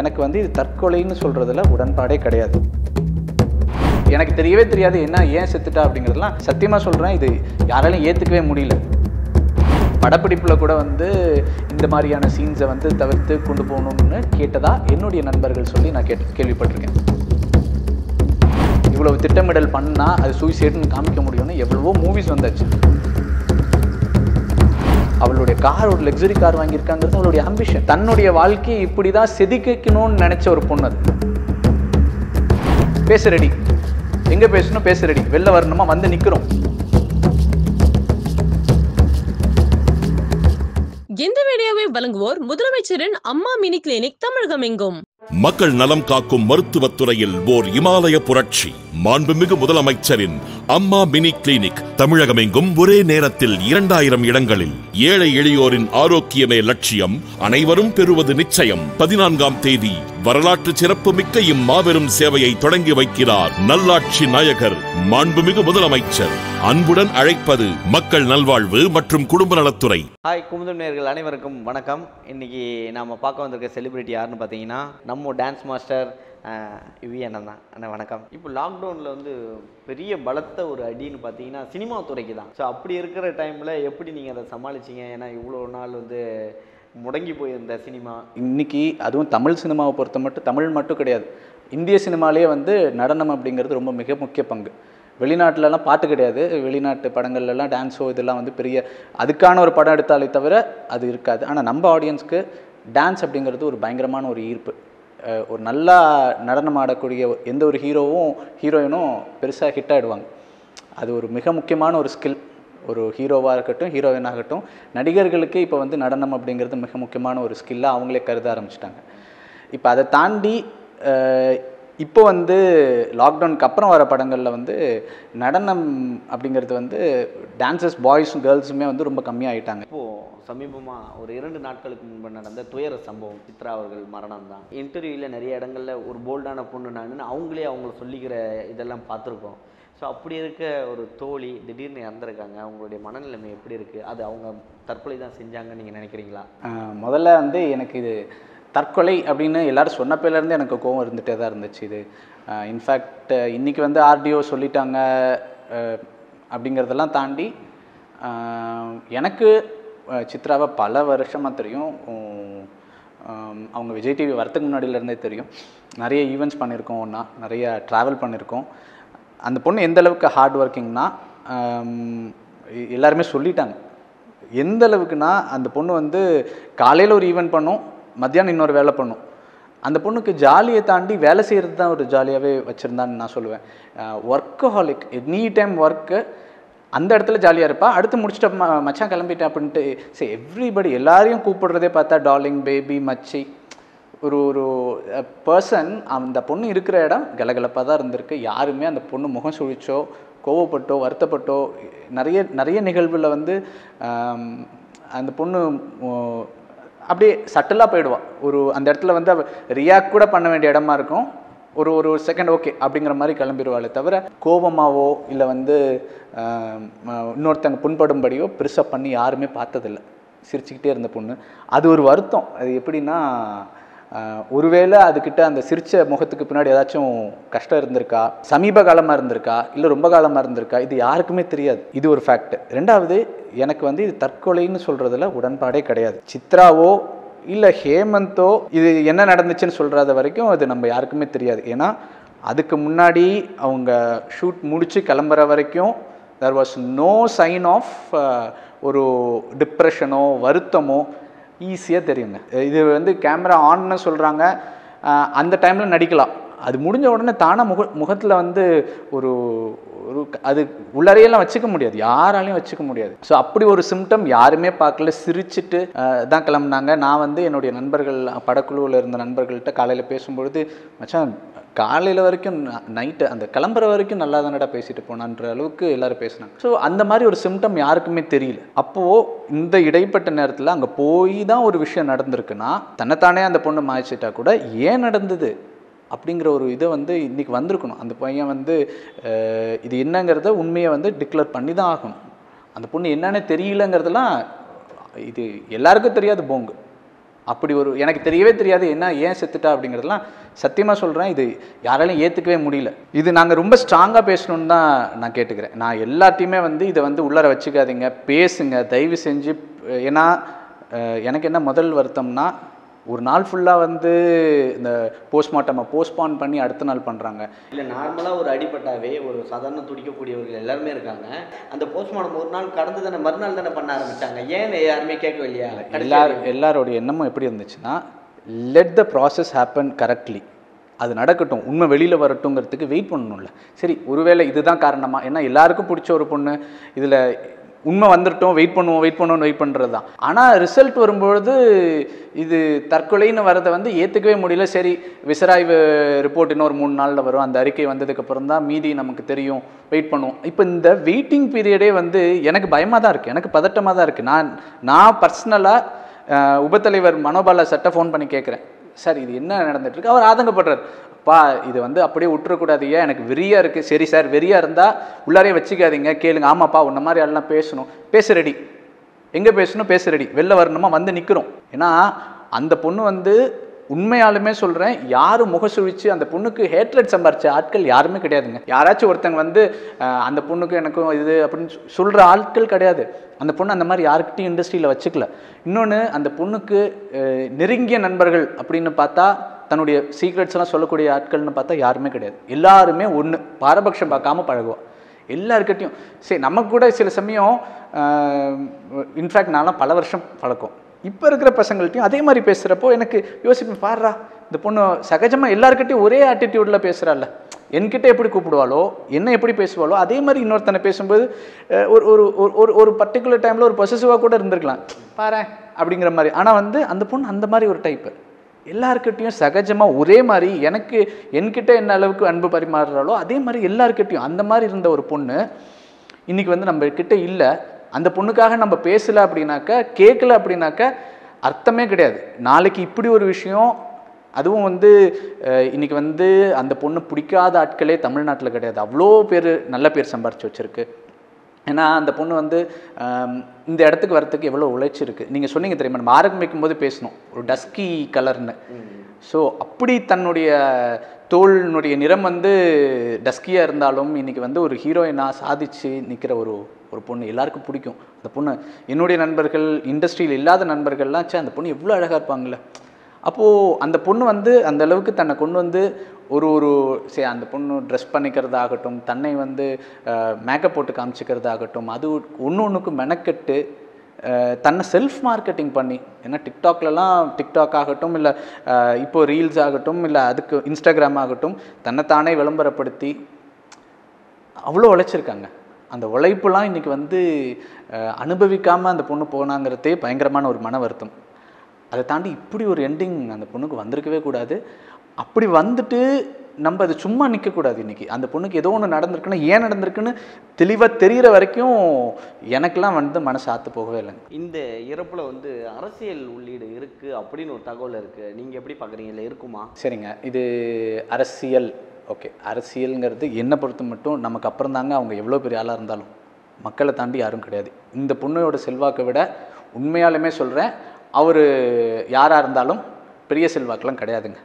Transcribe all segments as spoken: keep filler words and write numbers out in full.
எனக்கு வந்து இது தற்கொலைன்னு சொல்றதுல உடன்பாடே கிடையாது. எனக்கு தெரியவே தெரியாது என்ன ஏன் செத்துட்டா அப்படிங்கிறதுலாம் சத்தியமாக சொல்கிறேன், இது யாராலையும் ஏற்றுக்கவே முடியல. படப்பிடிப்பில் கூட வந்து இந்த மாதிரியான சீன்ஸை வந்து தவிர்த்து கொண்டு போகணும்னு கேட்டதா என்னுடைய நண்பர்கள் சொல்லி நான் கேட்டு கேள்விப்பட்டிருக்கேன். இவ்வளவு திட்டமிடல் பண்ணால் அது சூசைடுன்னு காமிக்க முடியும்னு எவ்வளவோ மூவிஸ் வந்தாச்சு. அவளுடைய கார் ஒரு லக்ஸரி கார் வாங்கியிருக்காங்கிறது அவளுடைய ஆம்பிஷன். தன்னுடைய வாழ்க்கையை இப்படி தான் செதுக்கணும்னு நினச்ச ஒரு பொண்ணு. அது பேச ரெடி, எங்கே பேசணும் பேச ரெடி, வெளில வரணுமா வந்து நிற்கிறோம். இந்த வீடியோவை வழங்குவோர் முதலமைச்சரின் அம்மா மினி கிளினிக் தமிழகம் எங்கும். மக்கள் நலம் காக்கும் மருத்துவத்துறையில் ஓர் இமாலய புரட்சி. மாண்புமிகு முதலமைச்சரின் அம்மா மினி கிளினிக் தமிழகம் எங்கும் ஒரே நேரத்தில் இரண்டாயிரம் இடங்களில். ஏழை எளியோரின் ஆரோக்கியமே லட்சியம், அனைவரும் பெறுவது நிச்சயம். பதினான்காம் தேதி வரலாற்று சிறப்பு மிக்க இம்மாபெரும் சேவையை தொடங்கி வைக்கிறார் நல்லாட்சி நாயகர் மாண்புமிகு முதலமைச்சர். அன்புடன் அழைப்பது மக்கள் நல்வாழ்வு மற்றும் குடும்ப நலத்துறை. ஹாய் குமுதம் நேயர்கள் அனைவருக்கும் வணக்கம். இன்னைக்கு நாம பார்க்க வந்திருக்க செலிபிரிட்டி யாருன்னு பார்த்தீங்கன்னா நம்ம டான்ஸ் மாஸ்டர் யுவி அண்ணன் தான். அண்ணா வணக்கம். இப்போ லாக்டவுனில் வந்து பெரிய பலத்த ஒரு அடின்னு பார்த்தீங்கன்னா சினிமா துறைக்கு தான். ஸோ அப்படி இருக்கிற டைமில் எப்படி நீங்கள் அதை சமாளிச்சிங்க? ஏன்னா இவ்வளோ நாள் வந்து முடங்கி போயிருந்த சினிமா இன்றைக்கி, அதுவும் தமிழ் சினிமாவை பொறுத்த மட்டும் தமிழ் மட்டும் கிடையாது, இந்திய சினிமாலேயே வந்து நடனம் அப்படிங்கிறது ரொம்ப மிக முக்கிய பங்கு. வெளிநாட்டிலலாம் பாட்டு கிடையாது, வெளிநாட்டு படங்கள்லாம் டான்ஸோ இதெல்லாம் வந்து பெரிய அதுக்கான ஒரு படம் எடுத்தாலே தவிர அது இருக்காது. ஆனால் நம்ம ஆடியன்ஸ்க்கு டான்ஸ் அப்படிங்கிறது ஒரு பயங்கரமான ஒரு ஈர்ப்பு. ஒரு நல்லா நடனம் ஆடக்கூடிய எந்த ஒரு ஹீரோவும் ஹீரோயினும் பெருசாக ஹிட் ஆகிடுவாங்க. அது ஒரு மிக முக்கியமான ஒரு ஸ்கில். ஒரு ஹீரோவாக இருக்கட்டும் ஹீரோயினாகட்டும் நடிகர்களுக்கு இப்போ வந்து நடனம் அப்படிங்கிறது மிக முக்கியமான ஒரு ஸ்கில்லாக அவங்களே கருத ஆரம்பிச்சிட்டாங்க. இப்போ அதை தாண்டி இப்போ வந்து லாக்டவுனுக்கு அப்புறம் வர படங்களில் வந்து நடனம் அப்படிங்கிறது வந்து டான்சர்ஸ் பாய்ஸும் கேர்ள்ஸுமே வந்து ரொம்ப கம்மியாகிட்டாங்க. இப்போது சமீபமாக ஒரு இரண்டு நாட்களுக்கு முன்பு நடந்த துயர சம்பவம் சித்ரா அவர்கள் மரணம் தான். இன்டர்வியூவில் நிறைய இடங்களில் ஒரு போல்டான பொண்ணு நானுன்னு அவங்களே அவங்கள சொல்லிக்கிற இதெல்லாம் பார்த்துருக்கோம். ஸோ அப்படி இருக்க ஒரு தோழி திடீர்னு இறந்துருக்காங்க. அவங்களுடைய மனநிலைமை எப்படி இருக்குது? அது அவங்க தற்கொலை தான் செஞ்சாங்கன்னு நீங்கள் நினைக்கிறீங்களா? முதல்ல வந்து எனக்கு இது தற்கொலை அப்படின்னு எல்லோரும் சொன்னப்போலேருந்து எனக்கு கோவம் இருந்துகிட்டே தான் இருந்துச்சு. இது இன்ஃபேக்ட் இன்றைக்கி வந்து ஆர்டிஓ சொல்லிட்டாங்க அப்படிங்கிறதெல்லாம் தாண்டி எனக்கு சித்ராவை பல வருஷமாக தெரியும். அவங்க விஜய் டிவி வரத்துக்கு முன்னாடியிலேருந்தே தெரியும். நிறைய ஈவெண்ட்ஸ் பண்ணியிருக்கோம், ஒன்றா நிறைய ட்ராவல் பண்ணியிருக்கோம். அந்த பொண்ணு எந்தளவுக்கு ஹார்ட் ஒர்க்கிங்னா எல்லாருமே சொல்லிட்டாங்க. எந்த அளவுக்குன்னா அந்த பொண்ணு வந்து காலையில் ஒரு ஈவெண்ட் பண்ணும், மத்தியானம் இன்னொரு வேலை பண்ணும். அந்த பொண்ணுக்கு ஜாலியை தாண்டி வேலை செய்கிறது தான் ஒரு ஜாலியாகவே வச்சுருந்தான்னு நான் சொல்லுவேன். Workaholic, any time work. அந்த இடத்துல ஜாலியாக இருப்பாள். அடுத்து முடிச்சுட்டு ம மச்சான் கிளம்பிட்டேன் அப்படின்ட்டு சரி எவ்ரிபடி எல்லாரையும் கூப்பிடுறதே பார்த்தா டார்லிங், பேபி, மச்சி. ஒரு ஒரு பர்சன் அந்த பொண்ணு இருக்கிற இடம் கலகலப்பாக தான் இருந்திருக்கு. யாருமே அந்த பொண்ணு முகம் சுழிச்சோ கோவப்பட்டோ வருத்தப்பட்டோ நிறைய நிறைய நிகழ்வில் வந்து அந்த பொண்ணு அப்படியே சட்டலாக போயிடுவாள். ஒரு அந்த இடத்துல வந்து அவள் ரியாக்ட் கூட பண்ண வேண்டிய இடமா இருக்கும். ஒரு ஒரு செகண்ட் ஓகே அப்படிங்கிற மாதிரி கிளம்பிடுவாளே தவிர கோபமாவோ இல்லை வந்து இன்னொருத்தங்க புண்படும்படியோ பெருசாக பண்ணி யாருமே பார்த்ததில்லை. சிரிச்சுக்கிட்டே இருந்த பொண்ணு, அது ஒரு வருத்தம். அது எப்படின்னா ஒருவேளை அதுக்கிட்ட அந்த சிரித்த முகத்துக்கு பின்னாடி ஏதாச்சும் கஷ்டம் இருந்திருக்கா, சமீப காலமாக இருந்திருக்கா இல்லை ரொம்ப காலமாக இருந்திருக்கா, இது யாருக்குமே தெரியாது. இது ஒரு ஃபேக்ட். ரெண்டாவது எனக்கு வந்து இது தற்கொலைன்னு சொல்கிறதுல உடன்பாடே கிடையாது. சித்ராவோ இல்லை ஹேமந்தோ இது என்ன நடந்துச்சுன்னு சொல்கிறத வரைக்கும் அது நம்ம யாருக்குமே தெரியாது. ஏன்னா அதுக்கு முன்னாடி அவங்க ஷூட் முடித்து கிளம்புற வரைக்கும் there was no sign of ஒரு டிப்ரெஷனோ வருத்தமோ ஈஸியாக தெரியுங்க. இது வந்து கேமரா ஆன்னு சொல்கிறாங்க, அந்த டைமில் நடிக்கலாம். அது முடிஞ்ச உடனே தானாக முக முகத்தில் வந்து ஒரு ஒரு அது உள்ளறையெல்லாம் வச்சுக்க முடியாது, யாராலையும் வச்சுக்க முடியாது. ஸோ அப்படி ஒரு சிம்டம் யாருமே பார்க்கல. சிரிச்சுட்டு தான் கிளம்புனாங்க. நான் வந்து என்னுடைய நண்பர்கள் படக்குழுவில் இருந்த நண்பர்கள்ட்ட காலையில் பேசும்பொழுது மச்சான் காலையில் வரைக்கும் நைட்டு அந்த கிளம்புற வரைக்கும் நல்லா தானடா பேசிட்டு போனான்ற அளவுக்கு எல்லோரும் பேசினாங்க. ஸோ அந்த மாதிரி ஒரு சிம்டம் யாருக்குமே தெரியல. அப்போது இந்த இடைப்பட்ட நேரத்தில் அங்கே போய் தான் ஒரு விஷயம் நடந்திருக்குன்னா தன்னைத்தானே அந்த பொண்ணு மாய்ச்சிட்டா கூட ஏன் நடந்தது அப்படிங்கிற ஒரு இதை வந்து இன்றைக்கி வந்திருக்கணும். அந்த பையன் வந்து இது என்னங்கிறத உண்மையை வந்து டிக்ளேர் பண்ணி தான் ஆகணும். அந்த பொண்ணு என்னன்னு தெரியலங்கிறதுலாம் இது எல்லாருக்கும் தெரியாது போங்கு. அப்படி ஒரு எனக்கு தெரியவே தெரியாது என்ன ஏன் செத்துட்டா அப்படிங்கிறதுலாம் சத்தியமாக சொல்கிறேன், இது யாராலையும் ஏற்றுக்கவே முடியல. இது நாங்கள் ரொம்ப ஸ்ட்ராங்காக பேசணுன்னு தான் நான் கேட்டுக்கிறேன். நான் எல்லாத்தையுமே வந்து இதை வந்து உள்ளார வச்சுக்காதீங்க, பேசுங்க தயவு செஞ்சு. ஏன்னா எனக்கு என்ன முதல் வருத்தம்னா, ஒரு நாள் ஃபுல்லாக வந்து இந்த போஸ்ட்மார்ட்டமை போஸ்ட்பான் பண்ணி அடுத்த நாள் பண்ணுறாங்க. இல்லை நார்மலாக ஒரு அடிப்பட்டாவே ஒரு சாதாரண துடிக்கக்கூடியவர்கள் எல்லாருமே இருக்காங்க. அந்த போஸ்ட்மார்ட்டம் ஒரு நாள் கடந்து தானே மறுநாள் தானே பண்ண ஆரம்பித்தாங்க, ஏன் யாருமே கேட்கவே இல்லையா? எல்லார் எல்லாரோடைய எண்ணமும் எப்படி இருந்துச்சுன்னா, let the process happen correctly, அது நடக்கட்டும், உண்மை வெளியில் வரட்டுங்கிறதுக்கு வெயிட் பண்ணணும்ல. சரி ஒருவேளை இதுதான் காரணமாக, ஏன்னா எல்லாருக்கும் பிடிச்ச ஒரு பொண்ணு இதில் உண்மை வந்துட்டோம், வெயிட் பண்ணுவோம் வெயிட் பண்ணுவோம்னு வெயிட் பண்ணுறது தான். ஆனால் ரிசல்ட் வரும்பொழுது இது தற்கொலைன்னு வரதை வந்து ஏற்றுக்கவே முடியல. சரி விசாராய்வு ரிப்போர்ட் இன்னொரு மூணு நாளில் வரும், அந்த அறிக்கை வந்ததுக்கப்புறம் தான் மீதி நமக்கு தெரியும், வெயிட் பண்ணுவோம். இப்போ இந்த வெயிட்டிங் பீரியடே வந்து எனக்கு பயமாக தான் இருக்குது, எனக்கு பதட்டமாக தான் இருக்குது. நான் நான் பர்சனலாக உபத்தலைவர் மனோபாலா சட்டை ஃபோன் பண்ணி கேட்குறேன், சார் இது என்ன நடந்துகிட்ருக்கு? அவர் ஆதங்கப்படுறார், பா இது வந்து அப்படியே விட்டுறக்கூடாது, ஏன் எனக்கு வெறியாக இருக்குது. சரி சார் வெறியாக இருந்தால் உள்ளாரே வச்சுக்காதீங்க, கேளுங்க. ஆமாப்பா உன்ன மாதிரி எல்லாம் பேசணும், பேச ரெடி, எங்கே பேசணும் பேச ரெடி, வெளில வரணுமா வந்து நிற்கிறோம். ஏன்னா அந்த பொண்ணு வந்து உண்மையாலுமே சொல்கிறேன், யார் முகசுழிச்சு அந்த பொண்ணுக்கு ஹேட்ரட் சம்பாரிச்ச ஆட்கள் யாருமே கிடையாதுங்க. யாராச்சும் ஒருத்தங்க வந்து அந்த பொண்ணுக்கு எனக்கும் இது அப்படின்னு சொல்கிற ஆட்கள் கிடையாது. அந்த பொண்ணு அந்த மாதிரி யாருக்கிட்டையும் இண்டஸ்ட்ரியில் வச்சுக்கல. இன்னொன்று அந்த பொண்ணுக்கு நெருங்கிய நண்பர்கள் அப்படின்னு பார்த்தா, தன்னுடைய சீக்ரெட்ஸ்லாம் சொல்லக்கூடிய ஆட்கள்னு பார்த்தா யாருமே கிடையாது. எல்லாருமே ஒன்று பாரபட்சம் பார்க்காம பழகுவோம் எல்லாருக்கிட்டையும். சரி நமக்கு கூட சில சமயம் இன்ஃபேக்ட் நான்லாம் பல வருஷம் பழக்கம், இப்போ இருக்கிற பசங்கள்ட்டையும் அதே மாதிரி பேசுகிறப்போ எனக்கு யோசிப்பேன், பாடுறா இந்த பொண்ணு சகஜமாக எல்லாருக்கிட்டையும் ஒரே ஆட்டிடியூடில் பேசுகிறாள்ல, என்கிட்ட எப்படி கூப்பிடுவாளோ என்ன எப்படி பேசுவாளோ அதே மாதிரி இன்னொருத்தனை பேசும்போது ஒரு ஒரு ஒரு ஒரு பர்டிகுலர் டைமில் ஒரு பொசசிவாக கூட இருந்திருக்கலாம் பாரு அப்படிங்கிற மாதிரி. ஆனால் வந்து அந்த பொண்ணு அந்த மாதிரி ஒரு டைப்பு, எல்லாருக்கிட்டையும் சகஜமாக ஒரே மாதிரி எனக்கு என்கிட்ட என்ன அளவுக்கு அன்பு பரிமாறுறாளோ அதே மாதிரி எல்லாருக்கிட்டையும் அந்த மாதிரி இருந்த ஒரு பொண்ணு இன்றைக்கி வந்து நம்மக்கிட்ட இல்லை. அந்த பொண்ணுக்காக நம்ம பேசலை அப்படின்னாக்கா, கேட்கல அப்படின்னாக்கா அர்த்தமே கிடையாது. நாளைக்கு இப்படி ஒரு விஷயம், அதுவும் வந்து இன்றைக்கி வந்து அந்த பொண்ணு பிடிக்காத ஆட்களே தமிழ்நாட்டில் கிடையாது, அவ்வளோ பேர் நல்ல பேர் சம்பாரித்து வச்சுருக்கு. ஏன்னா அந்த பொண்ணு வந்து இந்த இடத்துக்கு வரத்துக்கு எவ்வளோ உழைச்சிருக்கு. நீங்கள் சொன்னீங்க தெரியுமா, நம்ம ஆரம்பிக்கும் போது பேசணும் ஒரு டஸ்கி கலர்னு. ஸோ அப்படி தன்னுடைய தோளினுடைய நிறம் வந்து டஸ்கியாக இருந்தாலும் இன்றைக்கி வந்து ஒரு ஹீரோயினாக சாதிச்சு நிற்கிற ஒரு ஒரு பொண்ணு எல்லாருக்கும் பிடிக்கும். அந்த பொண்ணு என்னுடைய நண்பர்கள் இண்டஸ்ட்ரியில் இல்லாத நண்பர்கள்லாம், சே அந்த பொண்ணு எவ்வளோ அழகாக இருப்பாங்களே. அப்போது அந்த பொண்ணு வந்து அந்த அளவுக்கு தன்னை கொண்டு வந்து ஒரு ஒரு சே அந்த பொண்ணு ட்ரெஸ் பண்ணிக்கிறதாகட்டும், தன்னை வந்து மேக்கப் போட்டு காமிச்சிக்கிறதாகட்டும், அது ஒன்று ஒன்றுக்கு மெனக்கெட்டு தன்னை செல்ஃப் மார்க்கெட்டிங் பண்ணி. ஏன்னா டிக்டாக்லலாம் டிக்டாக் ஆகட்டும், இல்லை இப்போது ரீல்ஸ் ஆகட்டும், இல்லை அதுக்கு இன்ஸ்டாகிராம் ஆகட்டும், தன்னைத்தானே விளம்பரப்படுத்தி அவ்வளோ உழைச்சிருக்காங்க. அந்த உழைப்புலாம் இன்றைக்கி வந்து அனுபவிக்காமல் அந்த பொண்ணு போனாங்கிறதே பயங்கரமான ஒரு மன வருத்தம். அதை தாண்டி இப்படி ஒரு எண்டிங் அந்த பொண்ணுக்கு வந்திருக்கவே கூடாது. அப்படி வந்துட்டு நம்ம அது சும்மா நிற்கக்கூடாது. இன்றைக்கி அந்த பொண்ணுக்கு ஏதோ ஒன்று நடந்திருக்குன்னா ஏன் நடந்திருக்குன்னு தெளிவாக தெரிகிற வரைக்கும் எனக்கெல்லாம் வந்து மனசு ஆற்று போகவே இல்லைங்க. இந்த இறப்பில் வந்து அரசியல் உள்ளீடு இருக்குது அப்படின்னு ஒரு தகவல் இருக்குது, நீங்கள் எப்படி பார்க்குறீங்க, இல்லை இருக்குமா? சரிங்க, இது அரசியல் ஓகே. அரசியலுங்கிறது என்னை பொறுத்த மட்டும் நமக்கு அப்புறம் தாங்க, அவங்க எவ்வளோ பெரிய ஆளாக இருந்தாலும் மக்களை தாண்டி யாரும் கிடையாது. இந்த பொண்ணோட செல்வாக்கை விட உண்மையாலுமே சொல்கிறேன், அவர் யாராக இருந்தாலும் பெரிய செல்வாக்கெலாம் கிடையாதுங்க.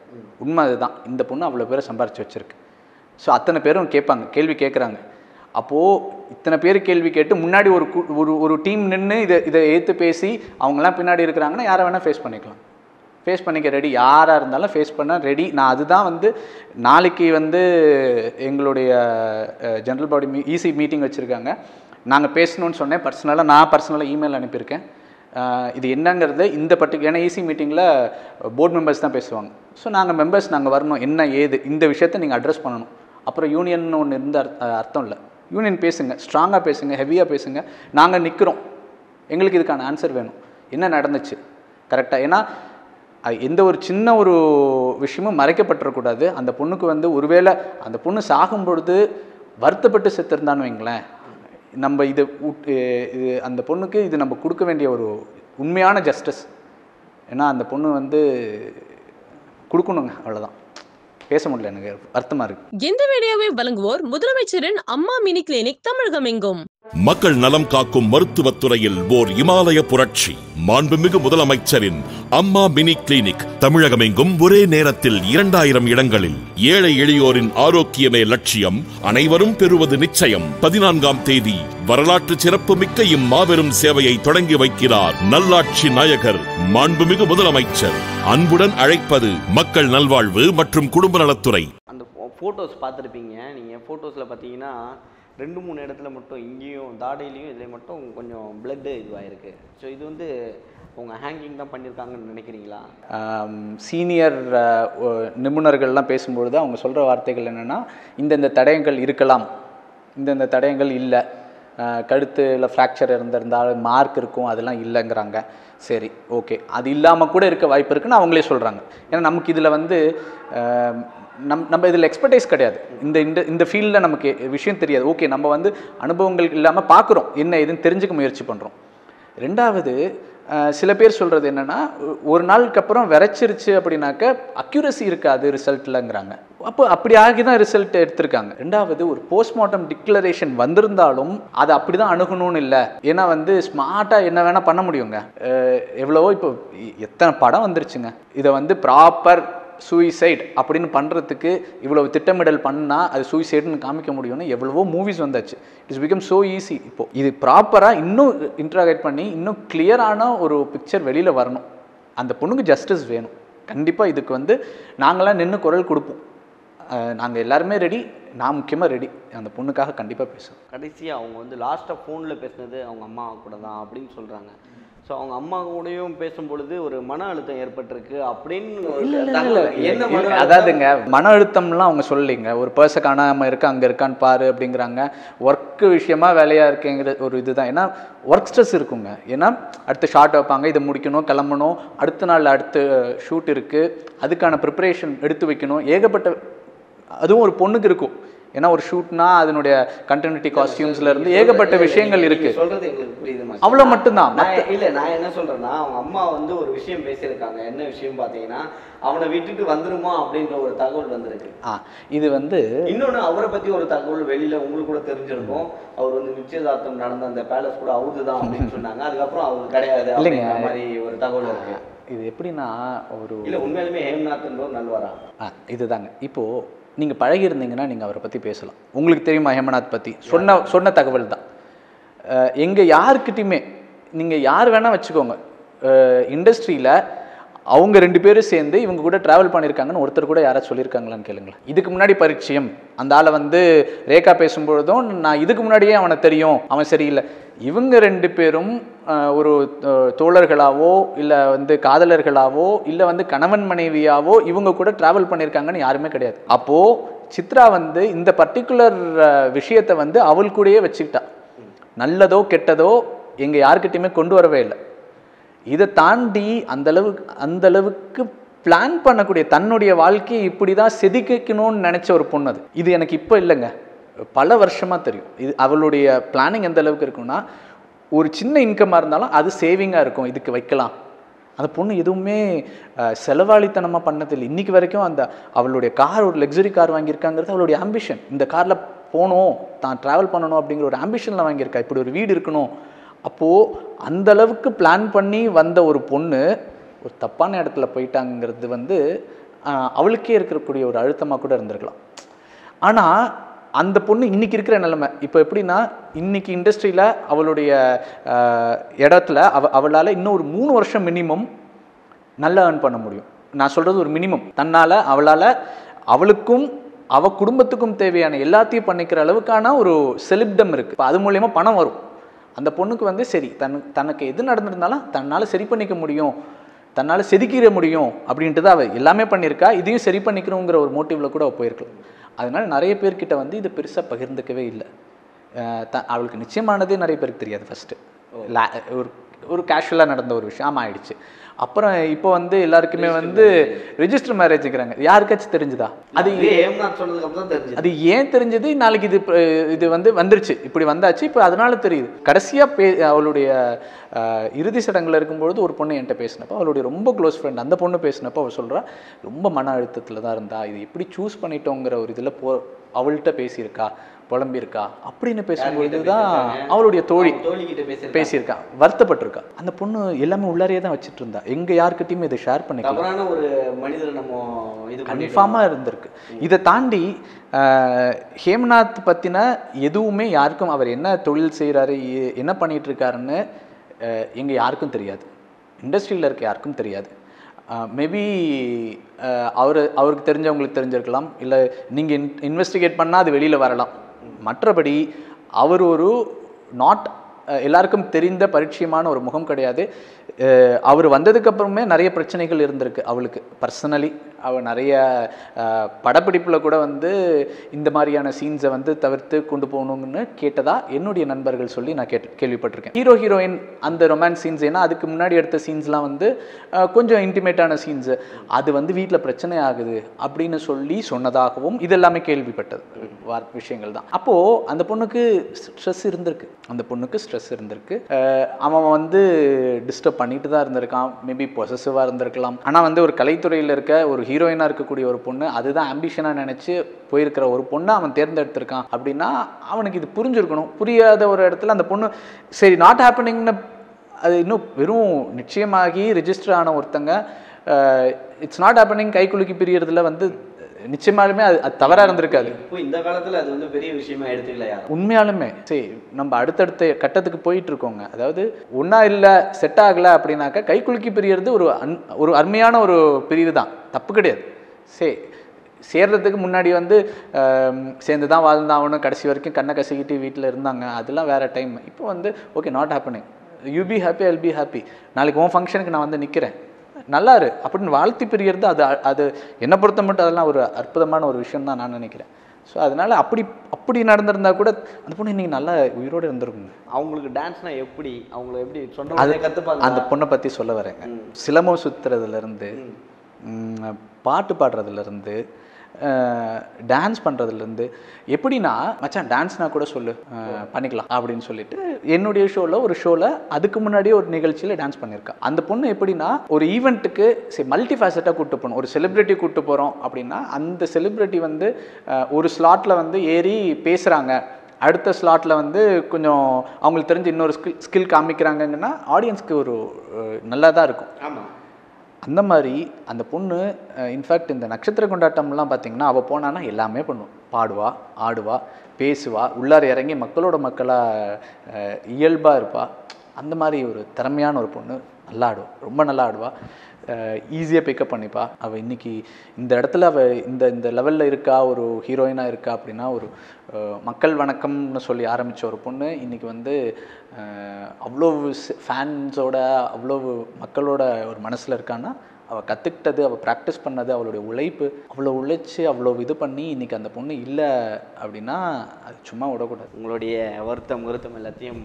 உண்மை அதுதான். இந்த பொண்ணு அவ்வளோ பேரை சம்பாரித்து வச்சுருக்கு. ஸோ அத்தனை பேரும் கேட்பாங்க, கேள்வி கேட்குறாங்க. அப்போது இத்தனை பேர் கேள்வி கேட்டு முன்னாடி ஒரு ஒரு ஒரு டீம் நின்று இதை இதை ஏற்று பேசி அவங்களாம் பின்னாடி இருக்கிறாங்கன்னா யாரை வேணால் ஃபேஸ் பண்ணிக்கலாம், ஃபேஸ் பண்ணிக்க ரெடி, யாராக இருந்தாலும் ஃபேஸ் பண்ண ரெடி. நான் அதுதான் வந்து நாளைக்கு வந்து எங்களுடைய ஜென்ரல் பாடி மீ ஈசி மீட்டிங் வச்சுருக்காங்க, நாங்கள் பேசணும்னு சொன்னேன். பர்சனலாக நான் பர்சனலாக இமெயில் அனுப்பியிருக்கேன். இது என்னங்கிறது இந்த பர்டிகுலர், ஏன்னா ஈசி மீட்டிங்கில் போர்டு மெம்பர்ஸ் தான் பேசுவாங்க. ஸோ நாங்கள் மெம்பர்ஸ் நாங்கள் வரணும், என்ன ஏது இந்த விஷயத்தை நீங்கள் அட்ரஸ் பண்ணணும். அப்புறம் யூனியன் ஒன்று இருந்த அர்த்தம் இல்லை, யூனியன் பேசுங்க, ஸ்ட்ராங்காக பேசுங்க, ஹெவியாக பேசுங்க, நாங்கள் நிற்கிறோம், எங்களுக்கு இதுக்கான ஆன்சர் வேணும், என்ன நடந்துச்சு கரெக்டாக. ஏன்னா எந்த ஒரு சின்ன ஒரு விஷயமும் மறைக்கப்பட்டுறக்கூடாது. அந்த பொண்ணுக்கு வந்து ஒருவேளை அந்த பொண்ணு சாகும் பொழுது வருத்தப்பட்டு செத்துருந்தான்னு வைங்களேன், நம்ம இது இது அந்த பொண்ணுக்கு இது நம்ம கொடுக்க வேண்டிய ஒரு உண்மையான ஜஸ்டிஸ். ஏன்னா அந்த பொண்ணு வந்து கொடுக்கணுங்க, அவ்வளோதான். பேச முடியல, எனக்கு வருத்தமாக இருக்குது. இந்த வீடியோவை வழங்குவோர் முதலமைச்சரின் அம்மா மினி கிளினிக் தமிழகம் எங்கும். மக்கள் நலம் காக்கும் மருத்துவத் துறையில் ஓர் இமாலய புரட்சி. மாண்புமிகு முதலமைச்சரின் அம்மா மினி கிளினிக் தமிழகமெங்கும் ஒரே நேரத்தில் இரண்டாயிரம் இடங்களில். ஏழை எளியோரின் ஆரோக்கியமே லட்சியம், அனைவரும் பெறுவது நிச்சயம். பதினான்காம் தேதி வரலாற்று சிறப்புமிக்க இம்மாபெரும் சேவையை தொடங்கி வைக்கிறார் நல்லாட்சி நாயகர் மாண்புமிகு முதலமைச்சர். அன்புடன் அழைப்பது மக்கள் நல்வாழ்வு மற்றும் குடும்ப நலத்துறை. அந்த போட்டோஸ் பார்த்திருப்பீங்க நீங்க. போட்டோஸ்ல பாத்தீங்கன்னா ரெண்டு மூணு இடத்துல மட்டும் இங்கேயும் தாடையிலையும் இதில் மட்டும் கொஞ்சம் பிளட்டு இதுவாகிருக்கு. ஸோ இது வந்து உங்கள் ஹேங்கிங் தான் பண்ணியிருக்காங்கன்னு நினைக்கிறீங்களா? சீனியர் நிபுணர்கள்லாம் பேசும்பொழுது அவங்க சொல்கிற வார்த்தைகள் என்னென்னா, இந்தந்த தடயங்கள் இருக்கலாம், இந்தந்த தடயங்கள் இல்லை, கழுத்தில் ஃப்ராக்சர் இருந்திருந்தாலும் மார்க் இருக்கும், அதெல்லாம் இல்லைங்கிறாங்க. சரி, ஓகே, அது இல்லாமல் கூட இருக்க வாய்ப்பு இருக்குன்னு அவங்களே சொல்கிறாங்க. ஏன்னா நமக்கு இதில் வந்து நம் நம்ம இதில் எக்ஸ்பர்டைஸ் கிடையாது. இந்த இந்த இந்த ஃபீல்டில் நமக்கு விஷயம் தெரியாது. ஓகே, நம்ம வந்து அனுபவங்கள் இல்லாமல் பார்க்குறோம், என்ன இதுன்னு தெரிஞ்சுக்க முயற்சி பண்ணுறோம். ரெண்டாவது, சில பேர் சொல்கிறது என்னென்னா, ஒரு நாளுக்கு அப்புறம் விரைச்சிருச்சு அப்படின்னாக்க அக்யூரசி இருக்காது ரிசல்ட்டில்ங்கிறாங்க. அப்போ அப்படி ஆகி தான் ரிசல்ட் எடுத்திருக்காங்க. ரெண்டாவது, ஒரு போஸ்ட்மார்ட்டம் டிக்ளரேஷன் வந்திருந்தாலும் அதை அப்படி தான் அணுகணும்னு இல்லை. ஏன்னா வந்து ஸ்மார்ட்டாக என்ன வேணால் பண்ண முடியுங்க. எவ்வளவோ இப்போ எத்தனை படம் வந்துருச்சுங்க. இதை வந்து ப்ராப்பர் சூசைட் அப்படின்னு பண்ணுறதுக்கு இவ்வளவு திட்டமிடல் பண்ணால் அது சூசைடுன்னு காமிக்க முடியும்னு எவ்வளவோ மூவிஸ் வந்தாச்சு. It's become so easy. இப்போது இது ப்ராப்பராக இன்னும் இன்ட்ராகேட் பண்ணி இன்னும் கிளியரான ஒரு பிக்சர் வெளியில் வரணும். அந்த பொண்ணுக்கு ஜஸ்டிஸ் வேணும் கண்டிப்பாக. இதுக்கு வந்து நாங்களாம் நின்று குரல் கொடுப்போம். நாங்கள் எல்லாருமே ரெடி, நான் முக்கியமாக ரெடி. அந்த பொண்ணுக்காக கண்டிப்பாக பேசுவோம். கடைசியாக அவங்க வந்து லாஸ்ட்டாக ஃபோனில் பேசுனது அவங்க அம்மா கூட தான் அப்படின்னு சொல்கிறாங்க. ஸோ அவங்க அம்மா கூடயும் பேசும்பொழுது ஒரு மன அழுத்தம் ஏற்பட்டிருக்கு அப்படின்னு. அதாவதுங்க, மன அழுத்தம்லாம் அவங்க சொல்லிங்க. ஒரு பர்சை காணாமல் இருக்க, அங்கே இருக்கான்னு பாரு அப்படிங்கிறாங்க. ஒர்க்கு விஷயமா வேலையாக இருக்குங்கிற ஒரு இதுதான். ஏன்னா ஒர்க் ஸ்ட்ரெஸ் இருக்குங்க. ஏன்னா அடுத்த ஷார்ட் வைப்பாங்க, இதை முடிக்கணும், கிளம்பணும், அடுத்த நாள் அடுத்த ஷூட் இருக்குது, அதுக்கான ப்ரிப்பரேஷன் எடுத்து வைக்கணும். ஏகப்பட்ட அதுவும் ஒரு பொண்ணுக்கு இருக்கும். ஏன்னா ஒரு ஷூட்னா அதனுடைய கண்டினியூட்டி காஸ்டியூம்ஸ்ல இருந்து ஏகப்பட்ட விஷயங்கள் இருக்கு. சொல்றது எங்களுக்கு புரியுது. அவ்வளோ மட்டும்தான். இல்லை, நான் என்ன சொல்றேன்னா, அவங்க அம்மா வந்து ஒரு விஷயம் பேசியிருக்காங்க. என்ன விஷயம் பார்த்தீங்கன்னா, அவனை விட்டுட்டு வந்துருமா அப்படின்ற ஒரு தகவல் வந்திருக்கு. ஆ, இது வந்து இன்னொன்று, அவரை பற்றி ஒரு தகவல் வெளியில் உங்களுக்கு கூட தெரிஞ்சிருக்கும். அவர் வந்து நிச்சயதார்த்தம் நடந்த அந்த பேலஸ் கூட அவரு தான் அப்படின்னு சொன்னாங்க. அதுக்கப்புறம் அவரு கிடையாது அப்படிங்கிற மாதிரி ஒரு தகவல் இருக்கு. இது எப்படின்னா, ஒரு இல்லை உண்மையிலுமே ஹேம்நாத்ன்ற ஒரு நல்வரா இதுதாங்க. இப்போது நீங்கள் பழகி இருந்தீங்கன்னா நீங்கள் அவரை பற்றி பேசலாம். உங்களுக்கு தெரியுமா ஹேமநாத் பற்றி சொன்ன சொன்ன தகவல் தான். எங்கள் யாருக்கிட்டையுமே நீங்கள் யார் வேணால் வச்சுக்கோங்க, இண்டஸ்ட்ரியில் அவங்க ரெண்டு பேரும் சேர்ந்து இவங்க கூட ட்ராவல் பண்ணியிருக்காங்கன்னு ஒருத்தர் கூட யாராவது சொல்லியிருக்காங்களான்னு கேளுங்களேன். இதுக்கு முன்னாடி பரிச்சயம். அந்த ஆளை வந்து ரேகா பேசும்பொழுதும் நான் இதுக்கு முன்னாடியே அவனை தெரியும், அவன் சரியில்லை. இவங்க ரெண்டு பேரும் ஒரு தோழர்களாவோ இல்லை வந்து காதலர்களாவோ இல்லை வந்து கணவன் மனைவியாவோ இவங்க கூட ட்ராவல் பண்ணியிருக்காங்கன்னு யாருமே கிடையாது. அப்போது சித்ரா வந்து இந்த பர்டிகுலர் விஷயத்தை வந்து அவள் கூடயே வச்சுக்கிட்டா. நல்லதோ கெட்டதோ எங்கள் யாருக்கிட்டையுமே கொண்டு வரவே இல்லை. இதை தாண்டி அந்தளவுக்கு அந்தளவுக்கு பிளான் பண்ணக்கூடிய தன்னுடைய வாழ்க்கையை இப்படி தான் செதுக்கணும்னு நினச்ச ஒரு பொண்ணு அது. இது எனக்கு இப்போ இல்லைங்க, பல வருஷமாக தெரியும். இது அவளுடைய பிளானிங் எந்த அளவுக்கு இருக்குன்னா, ஒரு சின்ன இன்கமாக இருந்தாலும் அது சேவிங்காக இருக்கும், இதுக்கு வைக்கலாம். அந்த பொண்ணு எதுவுமே செலவாளித்தனமாக பண்ணதில்லை. இன்றைக்கி வரைக்கும் அந்த அவளுடைய கார், ஒரு லக்ஸுரி கார் வாங்கியிருக்காங்கிறது அவளுடைய ஆம்பிஷன். இந்த காரில் போகணும், தான் ட்ராவல் பண்ணணும் அப்படிங்கிற ஒரு ஆம்பிஷனில் வாங்கியிருக்கா. இப்படி ஒரு வீடு இருக்கணும். அப்போது அந்தளவுக்கு பிளான் பண்ணி வந்த ஒரு பொண்ணு ஒரு தப்பான இடத்துல போயிட்டாங்கிறது வந்து அவளுக்கே இருக்கக்கூடிய ஒரு அழுத்தமாக கூட இருந்திருக்கலாம். ஆனால் அந்த பொண்ணு இன்றைக்கி இருக்கிற நிலைமை இப்போ எப்படின்னா, இன்றைக்கி இண்டஸ்ட்ரியில் அவளுடைய இடத்துல அவ அவளால் இன்னும் ஒரு மூணு வருஷம் மினிமம் நல்லா ஏர்ன் பண்ண முடியும். நான் சொல்கிறது ஒரு மினிமம். தன்னால் அவளால் அவளுக்கும் அவள் குடும்பத்துக்கும் தேவையான எல்லாத்தையும் பண்ணிக்கிற அளவுக்கான ஒரு செலிப்டம் இருக்குது. இப்போ அது மூலயமா பணம் வரும். அந்த பொண்ணுக்கு வந்து சரி, தன் தனக்கு எது நடந்திருந்தாலும் தன்னால் சரி பண்ணிக்க முடியும், தன்னால் செதுக்கிற முடியும் அப்படின்ட்டு தான் அவள் எல்லாமே பண்ணியிருக்கா. இதையும் சரி பண்ணிக்கணுங்கிற ஒரு மோட்டிவில் கூட அவள் போயிருக்கலாம். அதனால் நிறைய பேர்கிட்ட வந்து இது பெருசாக பகிர்ந்துக்கவே இல்லை. த அவளுக்கு நிச்சயமானதே நிறைய பேருக்கு தெரியாது. ஃபஸ்ட்டு லே ஒரு ஒரு கேஷுவலாக நடந்த ஒரு விஷயம் ஆமாம் ஆயிடுச்சு. அப்புறம் இப்போ வந்து எல்லாருக்குமே வந்து ரெஜிஸ்டர் மேரேஜ்ங்கிறாங்க. யாருக்காச்சும் தெரிஞ்சுதா? அது அது ஏன் தெரிஞ்சது? நாளைக்கு இது இது வந்து வந்துருச்சு, இப்படி வந்தாச்சு, இப்போ அதனால தெரியுது. கடைசியாக பே அவளுடைய இறுதி சடங்கில் இருக்கும்பொழுது ஒரு பொண்ணு என்கிட்ட பேசினப்போ, அவளுடைய ரொம்ப க்ளோஸ் ஃப்ரெண்ட் அந்த பொண்ணு பேசினப்போ அவள் சொல்கிறா, ரொம்ப மன அழுத்தத்தில் தான் இருந்தா, இது எப்படி சூஸ் பண்ணிட்டோங்கிற ஒரு இதில் போ அவள்கிட்ட பேசியிருக்கா. புலம்பியிருக்கா அப்படின்னு பேசும்போது தான் அவளுடைய தோழி பேசியிருக்கா, வருத்தப்பட்டிருக்கா. அந்த பொண்ணு எல்லாமே உள்ளாரையே தான் வச்சுட்டு இருந்தா, எங்க யாருக்கிட்டையுமே இதை ஷேர் பண்ணிக்கலாம். ஒரு மனிதர் நம்ம கன்ஃபார்மாக இருந்திருக்கு. இதை தாண்டி ஹேம்நாத் பற்றின எதுவுமே யாருக்கும், அவர் என்ன தொழில் செய்கிறாரு, என்ன பண்ணிட்டு இருக்காருன்னு எங்கள் யாருக்கும் தெரியாது, இண்டஸ்ட்ரியில் இருக்க யாருக்கும் தெரியாது. மேபி அவர் அவருக்கு தெரிஞ்சவங்களுக்கு தெரிஞ்சிருக்கலாம், இல்லை நீங்கள் இன் இன்வெஸ்டிகேட் பண்ணால் அது வெளியில் வரலாம். மற்றபடி அவர் ஒரு நாட் எல்லாருக்கும் தெரிந்த பரிச்சயமான ஒரு முகம் கிடையாது. அவர் வந்ததுக்கப்புறமே நிறைய பிரச்சனைகள் இருந்திருக்கு அவளுக்கு பர்சனலி. அவள் நிறைய படப்பிடிப்பில் கூட வந்து இந்த மாதிரியான சீன்ஸை வந்து தவிர்த்து கொண்டு போகணும்னு கேட்டதா என்னுடைய நண்பர்கள் சொல்லி நான் கேட்டு கேள்விப்பட்டிருக்கேன். ஹீரோ ஹீரோயின் அந்த ரொமான்ஸ் சீன்ஸ், ஏன்னா அதுக்கு முன்னாடி எடுத்த சீன்ஸ்லாம் வந்து கொஞ்சம் இன்டிமேட்டான சீன்ஸு, அது வந்து வீட்டில் பிரச்சனை ஆகுது அப்படின்னு சொல்லி சொன்னதாகவும் இதெல்லாமே கேள்விப்பட்டது விஷயங்கள் தான். அப்போது அந்த பொண்ணுக்கு ஸ்ட்ரெஸ் இருந்திருக்கு, அந்த பொண்ணுக்கு ஸ்ட்ரெஸ் இருந்திருக்கு. அவன் வந்து டிஸ்டர்ப் பண்ணிட்டு தான் இருந்திருக்கான், மேபி பொசசிவாக இருந்திருக்கலாம். ஆனால் வந்து ஒரு கலைத்துறையில் இருக்க ஒரு ஹீரோயினாக இருக்கக்கூடிய ஒரு பொண்ணு, அதுதான் ஆம்பிஷனாக நினச்சி போயிருக்கிற ஒரு பொண்ணை அவன் தேர்ந்தெடுத்திருக்கான் அப்படின்னா அவனுக்கு இது புரிஞ்சிருக்கணும். புரியாத ஒரு இடத்துல அந்த பொண்ணு சரி நாட் ஹேப்பனிங்னு, அது இன்னும் வெறும் நிச்சயமாகி ரிஜிஸ்டர் ஆன ஒருத்தங்க இட்ஸ் நாட் ஹேப்பனிங் கை குலுக்கி பிரியறதுல வந்து நிச்சயமாலுமே அது அது தவறாக இருந்திருக்காது. இப்போ இந்த காலத்தில் அது வந்து பெரிய விஷயமா எடுத்துக்கலையா? உண்மையாலுமே சரி, நம்ம அடுத்தடுத்த கட்டத்துக்கு போயிட்டு இருக்கோங்க. அதாவது ஒன்றா இல்லை செட் ஆகலை அப்படின்னாக்கா கை குலுக்கி பிரியறது ஒரு அன் ஒரு அருமையான ஒரு பிரிவு தான், தப்பு கிடையாது. சரி, சேர்றதுக்கு முன்னாடி வந்து சேர்ந்து தான் வாழ்ந்தாகணும், கடைசி வரைக்கும் கண்ணை கசக்கிட்டு வீட்டில் இருந்தாங்க, அதெல்லாம் வேறு டைம். இப்போ வந்து okay not happening, you be happy I'll be happy, நாளைக்கு உன் ஃபங்க்ஷனுக்கு நான் வந்து நிற்கிறேன் நல்லாரு அப்படின்னு வாழ்த்தி பிரியறது அது அது என்னை பொறுத்த மட்டும் அதெல்லாம் ஒரு அற்புதமான ஒரு விஷயம் தான் நான் நினைக்கிறேன். ஸோ அதனால் அப்படி அப்படி நடந்திருந்தா கூட அந்த பொண்ணு இன்னைக்கு நல்லா உயிரோடு இருந்திருக்குங்க. அவங்களுக்கு டான்ஸ்னால் எப்படி அவங்கள எப்படி சொன்ன அதை கற்றுப்பாங்க. அந்த பொண்ணை பற்றி சொல்ல வரேங்க, சிலம்பம் சுற்றுறதுலேருந்து பாட்டு பாடுறதுலேருந்து டான்ஸ் பண்ணுறதுலேருந்து எப்படின்னா மச்சான் டான்ஸ்னா கூட சொல்லு பண்ணிக்கலாம் அப்படின்னு சொல்லிட்டு என்னுடைய ஷோவில் ஒரு ஷோவில் அதுக்கு முன்னாடியே ஒரு நிகழ்ச்சியில் டான்ஸ் பண்ணியிருக்கேன். அந்த பொண்ணு எப்படின்னா ஒரு ஈவெண்ட்டுக்கு சரி மல்டி ஃபேசட்டாக கூப்பிட்டு போகணும், ஒரு செலிப்ரிட்டி கூப்பிட்டு போகிறோம் அப்படின்னா அந்த செலிப்ரிட்டி வந்து ஒரு ஸ்லாட்டில் வந்து ஏறி பேசுகிறாங்க, அடுத்த ஸ்லாட்டில் வந்து கொஞ்சம் அவங்களுக்கு தெரிஞ்சு இன்னொரு ஸ்கில் ஸ்கில் காமிக்கிறாங்கன்னா ஆடியன்ஸ்க்கு ஒரு நல்லா தான் இருக்கும். ஆமாம், அந்த மாதிரி அந்த பொண்ணு இன்ஃபேக்ட் இந்த நட்சத்திர கொண்டாட்டம்லாம் பார்த்திங்கன்னா அவள் போனான்னா எல்லாமே பண்ணுவோம், பாடுவா, ஆடுவா, பேசுவா, உள்ளார இறங்கி மக்களோட மக்களாக இயல்பாக இருப்பாள். அந்த மாதிரி ஒரு திறமையான ஒரு பொண்ணு, நல்லா ஆடுவா, ரொம்ப நல்லா ஆடுவா, ஈஸியாக பிக்கப் பண்ணிப்பா. அவள் இன்றைக்கி இந்த இடத்துல அவள் இந்த இந்த லெவலில் இருக்கா, ஒரு ஹீரோயினாக இருக்கா அப்படின்னா ஒரு மக்கள் வணக்கம்னு சொல்லி ஆரம்பித்த ஒரு பொண்ணு இன்றைக்கி வந்து அவ்வளோ ஃபேன்ஸோட அவ்வளோ மக்களோட ஒரு மனசில் இருக்கான்னா அவள் கற்றுக்கிட்டது, அவள் ப்ராக்டிஸ் பண்ணது, அவளுடைய உழைப்பு, அவ்வளோ உழைச்சி அவ்வளோ இது பண்ணி இன்றைக்கி அந்த பொண்ணு இல்லை அப்படின்னா அது சும்மா விடக்கூடாது. உங்களுடைய வருத்தம் வருத்தம் எல்லாத்தையும்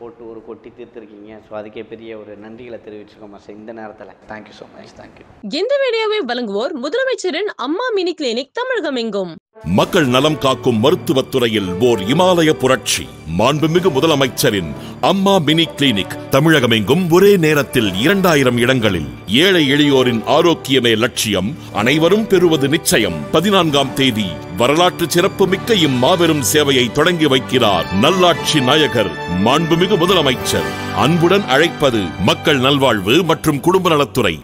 போட்டு ஒரு கொட்டி தீர்த்திருக்கீங்க. ஸோ அதுக்கே பெரிய ஒரு நன்றிகளை தெரிவிச்சுக்கோமா சார் இந்த நேரத்தில். Thank you so much. தேங்க்யூ. இந்த வீடியோவை வழங்குவோர் முதலமைச்சரின் அம்மா மினி கிளினிக் தமிழகம் எங்கும். மக்கள் நலம் காக்கும் மருத்துவத்துறையில் ஓர் இமாலய புரட்சி. மாண்புமிகு முதலமைச்சரின் அம்மா மினி கிளினிக் தமிழகம் எங்கும் ஒரே நேரத்தில் இரண்டாயிரம் இடங்களில். ஏழை எளியோரின் ஆரோக்கியமே லட்சியம், அனைவரும் பெறுவது நிச்சயம். பதினான்காம் தேதி வரலாற்று சிறப்பு மிக்க இம்மாபெரும் சேவையை தொடங்கி வைக்கிறார் நல்லாட்சி நாயகர் மாண்புமிகு முதலமைச்சர். அன்புடன் அழைப்பது மக்கள் நல்வாழ்வு மற்றும் குடும்ப நலத்துறை.